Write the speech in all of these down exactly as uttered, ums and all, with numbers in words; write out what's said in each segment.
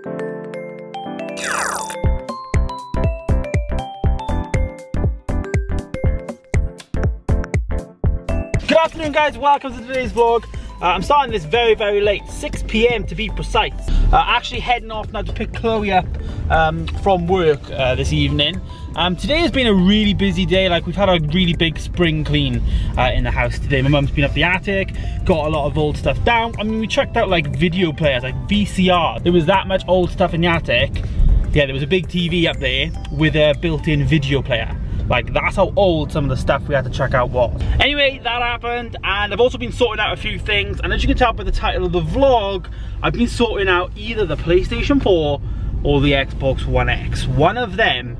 Good afternoon guys, welcome to today's vlog. Uh, I'm starting this very, very late, six p m to be precise. Uh, actually heading off now to pick Chloe up um, from work uh, this evening. Um, today has been a really busy day. Like, we've had a really big spring clean uh, in the house today. My mum's been up the attic, got a lot of old stuff down. I mean, we checked out like video players, like V C R. There was that much old stuff in the attic. Yeah, there was a big T V up there with a built-in video player. Like, that's how old some of the stuff we had to check out was. Anyway, that happened, and I've also been sorting out a few things, and as you can tell by the title of the vlog, I've been sorting out either the PlayStation four or the Xbox One X. One of them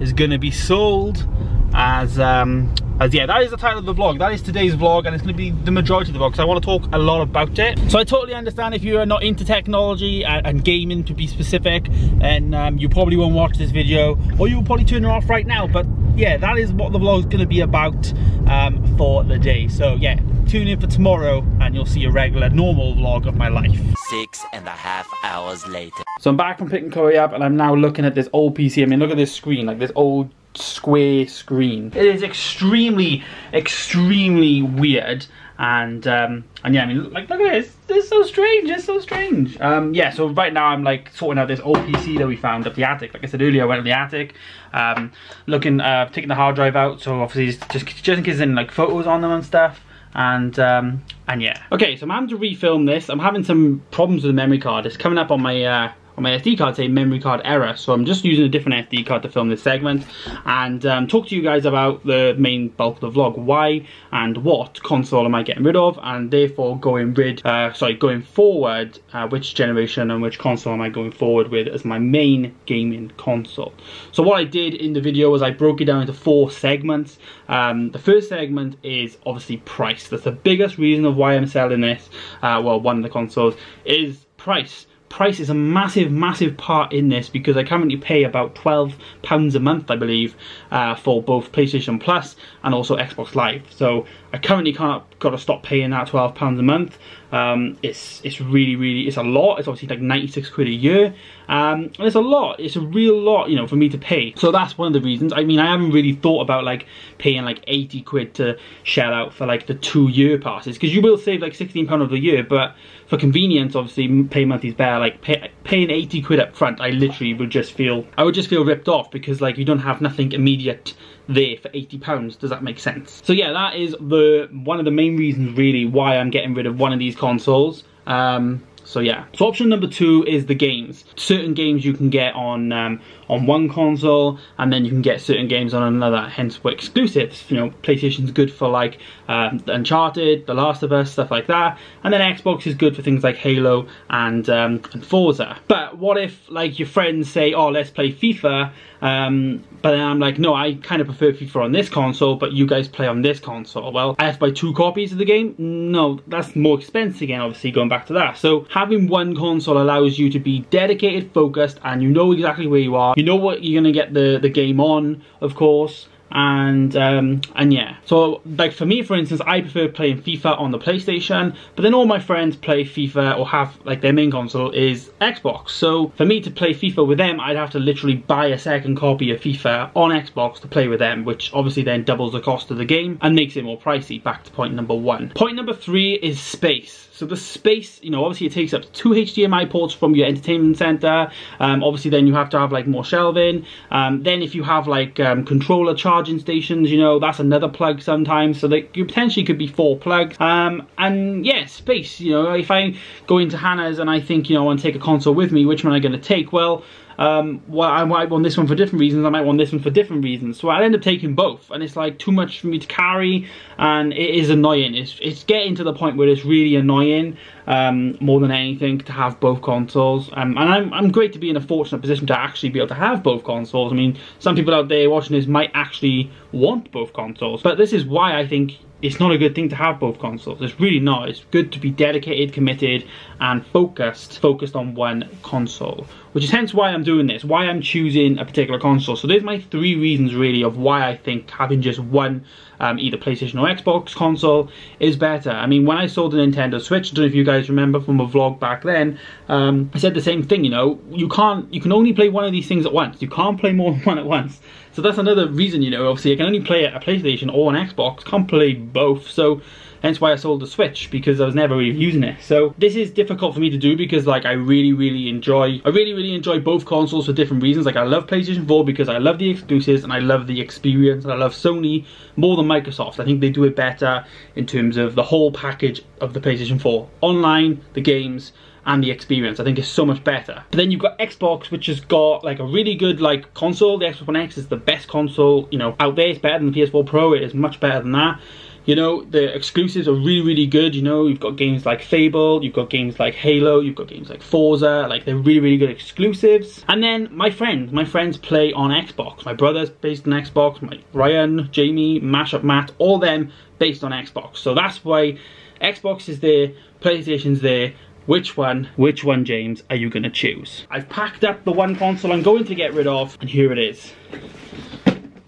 is gonna be sold as, um, as yeah, that is the title of the vlog. That is today's vlog, and it's gonna be the majority of the vlog, because I wanna talk a lot about it. So I totally understand if you are not into technology and, and gaming to be specific, and um, you probably won't watch this video, or you'll probably turn it off right now, but yeah, that is what the vlog's gonna be about um, for the day. So yeah, tune in for tomorrow and you'll see a regular, normal vlog of my life. Six and a half hours later. So I'm back from picking Chloe up and I'm now looking at this old P C. I mean, look at this screen, like this old square screen. It is extremely, extremely weird. And, um, and yeah, I mean, like, look at this. This is so strange, it's so strange. Um, yeah, so right now I'm like sorting out this old P C that we found up the attic. Like I said earlier, I went up the attic, um, looking, uh, taking the hard drive out. So obviously, it's just, just in case there's any like photos on them and stuff. And, um, and yeah. Okay, so I'm having to refilm this. I'm having some problems with the memory card. It's coming up on my, uh, on my S D card saying memory card error. So I'm just using a different S D card to film this segment and um, talk to you guys about the main bulk of the vlog. Why and what console am I getting rid of, and therefore going rid, uh, sorry, going forward, uh, which generation and which console am I going forward with as my main gaming console. So what I did in the video was I broke it down into four segments. Um, the first segment is obviously price. That's the biggest reason of why I'm selling this, uh, well, one of the consoles is price. Price is a massive, massive part in this because I currently pay about twelve pounds a month, I believe, uh, for both PlayStation Plus and also Xbox Live. So I currently can't, gotta stop paying that twelve pounds a month. Um, it's it's really, really, it's a lot. It's obviously like ninety-six quid a year. Um, and it's a lot, it's a real lot, you know, for me to pay. So that's one of the reasons. I mean, I haven't really thought about like paying like eighty quid to shell out for like the two year passes, because you will save like sixteen pounds over the year, but for convenience, obviously, pay monthly's better. Like pay, paying eighty quid up front, I literally would just feel, I would just feel ripped off, because like you don't have nothing immediate there for eighty pounds. Does that make sense? So yeah, that is the one of the main reasons really why I'm getting rid of one of these consoles. Um, so yeah. So option number two is the games. Certain games you can get on um, on one console, and then you can get certain games on another. Hence, we're exclusives. You know, PlayStation's good for like um, Uncharted, The Last of Us, stuff like that. And then Xbox is good for things like Halo and, um, and Forza. But what if like your friends say, "Oh, let's play FIFA," um, but then I'm like, "No, I kind of prefer FIFA on this console, but you guys play on this console." Well, I have to buy two copies of the game. No, that's more expense again. Obviously, going back to that. So having one console allows you to be dedicated, focused, and you know exactly where you are. You know what you're gonna get the, the game on, of course, and um, and yeah. So like for me, for instance, I prefer playing FIFA on the PlayStation, but then all my friends play FIFA or have like their main console is Xbox. So for me to play FIFA with them, I'd have to literally buy a second copy of FIFA on Xbox to play with them, which obviously then doubles the cost of the game and makes it more pricey. Back to point number one. Point number three is space. So the space, you know, obviously it takes up two H D M I ports from your entertainment center. Um, obviously then you have to have like more shelving. Um, then if you have like um, controller charging stations, you know, that's another plug sometimes. So that you potentially could be four plugs. Um, and yeah, space, you know, if I go into Hannah's and I think, you know, I want to take a console with me, which one am I going to take? Well, um, well, I might want this one for different reasons. I might want this one for different reasons. So I'll end up taking both. And it's like too much for me to carry. And it is annoying. It's, it's getting to the point where it's really annoying. In um, more than anything to have both consoles, um, and I'm, I'm great to be in a fortunate position to actually be able to have both consoles. I mean, some people out there watching this might actually want both consoles, but this is why I think it's not a good thing to have both consoles. It's really not. It's good to be dedicated, committed, and focused focused on one console. which is hence why I'm doing this, why I'm choosing a particular console. So there's my three reasons really of why I think having just one um, either PlayStation or Xbox console is better. I mean, when I sold the Nintendo Switch, I don't know if you guys remember from a vlog back then, um, I said the same thing, you know, you can't, you can only play one of these things at once. You can't play more than one at once. So that's another reason, you know, obviously I can only play a PlayStation or an Xbox, can't play both. So hence why I sold the Switch, because I was never really using it. So this is difficult for me to do because like I really, really enjoy, I really, really enjoy both consoles for different reasons. Like I love PlayStation four because I love the exclusives and I love the experience. And I love Sony more than Microsoft. I think they do it better in terms of the whole package of the PlayStation four. Online, the games, and the experience, I think, is so much better. But then you've got Xbox, which has got like a really good like console. The Xbox One X is the best console, you know, out there. It's better than the P S four Pro, it is much better than that. You know, the exclusives are really, really good. You know, you've got games like Fable, you've got games like Halo, you've got games like Forza. Like, they're really, really good exclusives. And then my friends, my friends play on Xbox. My brother's based on Xbox, my Ryan, Jamie, Mashup Matt, all them based on Xbox. So that's why Xbox is there, PlayStation's there. Which one, which one, James, are you gonna choose? I've packed up the one console I'm going to get rid of, and here it is.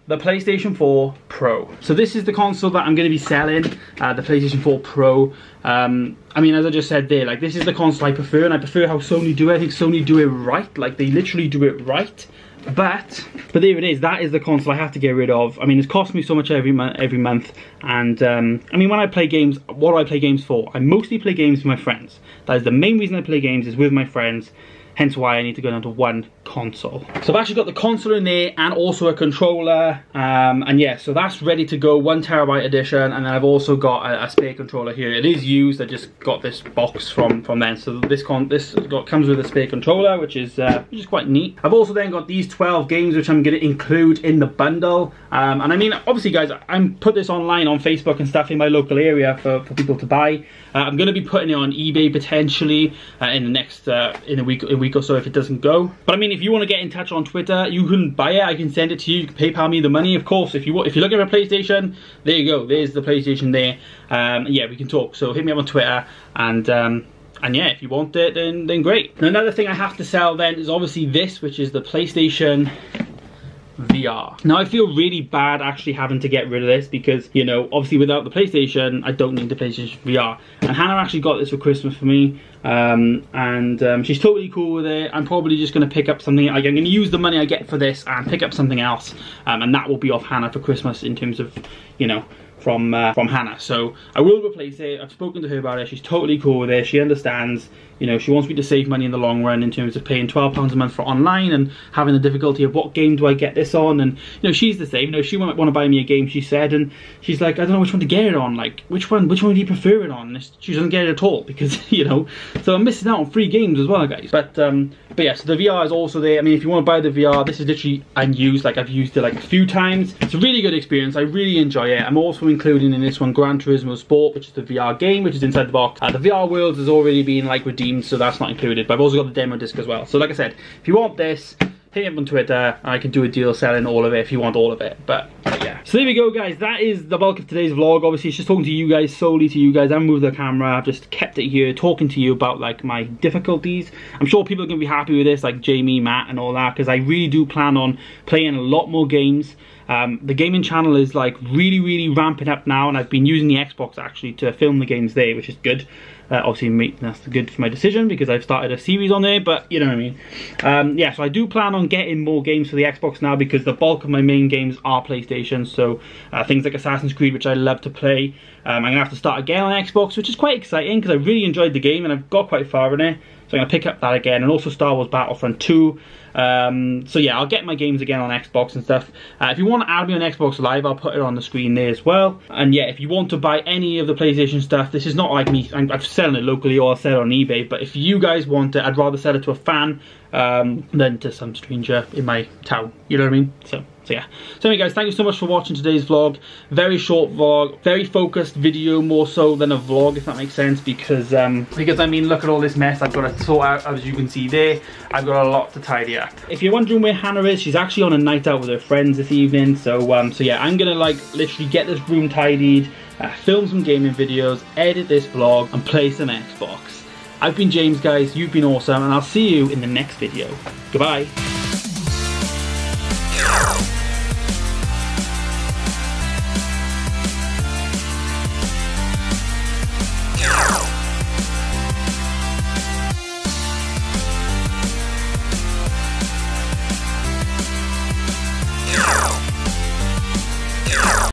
The PlayStation four Pro. So this is the console that I'm gonna be selling, uh, the PlayStation four Pro. Um, I mean, as I just said there, like this is the console I prefer, and I prefer how Sony do it. I think Sony do it right, like they literally do it right. But, but there it is, that is the console I have to get rid of. I mean, it's cost me so much every, mo every month, and um, I mean, when I play games, what do I play games for? I mostly play games with my friends. That is the main reason I play games, is with my friends, hence why I need to go down to one console. So I've actually got the console in there and also a controller, um, and yeah, so that's ready to go, one terabyte edition, and then I've also got a, a spare controller here. It is used, I just got this box from, from them, so this con this got, comes with a spare controller, which is, uh, which is quite neat. I've also then got these twelve games, which I'm gonna include in the bundle, um, and I mean, obviously guys, I'm put this online on Facebook and stuff in my local area for, for people to buy. Uh, I'm gonna be putting it on eBay potentially uh, in the next, uh, in a week, in a week or so if it doesn't go. But I mean, if you want to get in touch on Twitter, you can buy it, I can send it to you, you can PayPal me the money, of course. If you want, if you're looking for a PlayStation, there you go, there's the PlayStation there. Um, yeah, we can talk, so hit me up on Twitter, and um, and yeah, if you want it, then, then great. And another thing I have to sell then is obviously this, which is the PlayStation V R. Now I feel really bad actually having to get rid of this because, you know, obviously without the PlayStation, I don't need the PlayStation V R. And Hannah actually got this for Christmas for me, um, and um, she's totally cool with it. I'm probably just going to pick up something, like I'm going to use the money I get for this and pick up something else, um, and that will be off Hannah for Christmas in terms of, you know, from uh, from Hannah. So I will replace it. I've spoken to her about it. She's totally cool with it. She understands. You know, she wants me to save money in the long run in terms of paying twelve pounds a month for online and having the difficulty of what game do I get this on. And, you know, she's the same. You know, she might want to buy me a game, she said, and she's like, I don't know which one to get it on. Like, which one, which one do you prefer it on? And she doesn't get it at all because, you know, so I'm missing out on free games as well, guys. But, um, but yeah, so the V R is also there. I mean, if you want to buy the V R, this is literally unused. Like, I've used it like a few times. It's a really good experience. I really enjoy it. I'm also including in this one Gran Turismo Sport, which is the V R game, which is inside the box. Uh, the V R Worlds has already been, like, redeemed, so that's not included, but I've also got the demo disc as well. So like I said, if you want this, hit me up on Twitter and I can do a deal selling all of it if you want all of it. But, but yeah, so there we go guys, that is the bulk of today's vlog. Obviously it's just talking to you guys, solely to you guys. I moved the camera, I've just kept it here talking to you about like my difficulties. I'm sure people are gonna be happy with this, like Jamie, Matt and all that, because I really do plan on playing a lot more games. Um, the gaming channel is like really, really ramping up now, and I've been using the Xbox actually to film the games there, which is good. Uh, obviously make, that's good for my decision because I've started a series on there, but you know what I mean. Um, yeah, so I do plan on getting more games for the Xbox now because the bulk of my main games are PlayStation, so uh, things like Assassin's Creed, which I love to play. Um, I'm going to have to start again on Xbox, which is quite exciting because I really enjoyed the game and I've got quite far in it. So I'm going to pick up that again, and also Star Wars Battlefront two. Um, so yeah, I'll get my games again on Xbox and stuff. Uh, if you want to add me on Xbox Live, I'll put it on the screen there as well. And yeah, if you want to buy any of the PlayStation stuff, this is not like me, I'm, I'm selling it locally or I'll sell it on eBay. But if you guys want it, I'd rather sell it to a fan um, than to some stranger in my town. You know what I mean? So. So yeah, so anyway guys, thank you so much for watching today's vlog. Very short vlog, very focused video more so than a vlog, if that makes sense, because um, because I mean, look at all this mess I've got to sort out, as you can see there. I've got a lot to tidy up. If you're wondering where Hannah is, she's actually on a night out with her friends this evening, so um, so yeah, I'm gonna like literally get this room tidied, uh, film some gaming videos, edit this vlog, and play some Xbox. I've been James, guys. You've been awesome, and I'll see you in the next video. Goodbye.